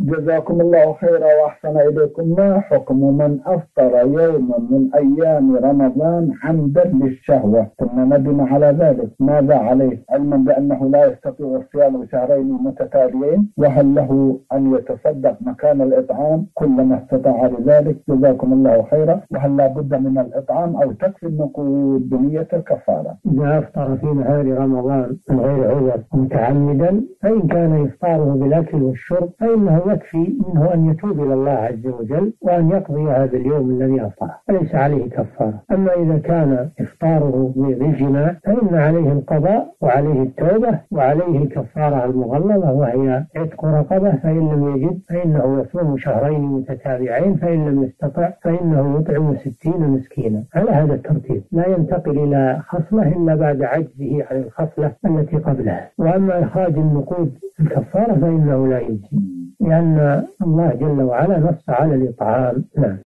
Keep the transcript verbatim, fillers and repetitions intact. جزاكم الله خيرا وأحسن إليكم. ما حكم من أفطر يوما من أيام رمضان عمدا للشهوة ثم ندم على ذلك، ماذا عليه علما بأنه لا يستطيع صيام شهرين متتاليين؟ وهل له أن يتصدق مكان الإطعام كلما استطاع لذلك؟ جزاكم الله خيرا. وهل لا بد من الإطعام أو تكفي النقود بنية الكفارة؟ إذا أفطر في نهار رمضان من غير عذر متعمدا فإن كان إفطاره بالأكل والشرب فإنه يكفي منه أن يتوب إلى الله عز وجل وأن يقضي هذا اليوم الذي أفطره، فليس عليه كفارة. أما إذا كان إفطاره بالجماع فإن عليه القضاء وعليه التوبة وعليه الكفارة المغلظة وهي عتق رقبة، فإن لم يجد فإنه يصوم شهرين متتابعين، فإن لم يستطع فإنه يطعم ستين مسكينا. على هذا الترتيب لا ينتقل إلى خصلة إلا بعد عجزه عن الخصلة التي قبلها. وأما إخراج النقود الكفارة فإنه لا يجزي، لأن الله جل وعلا نص على الإطعام. نعم.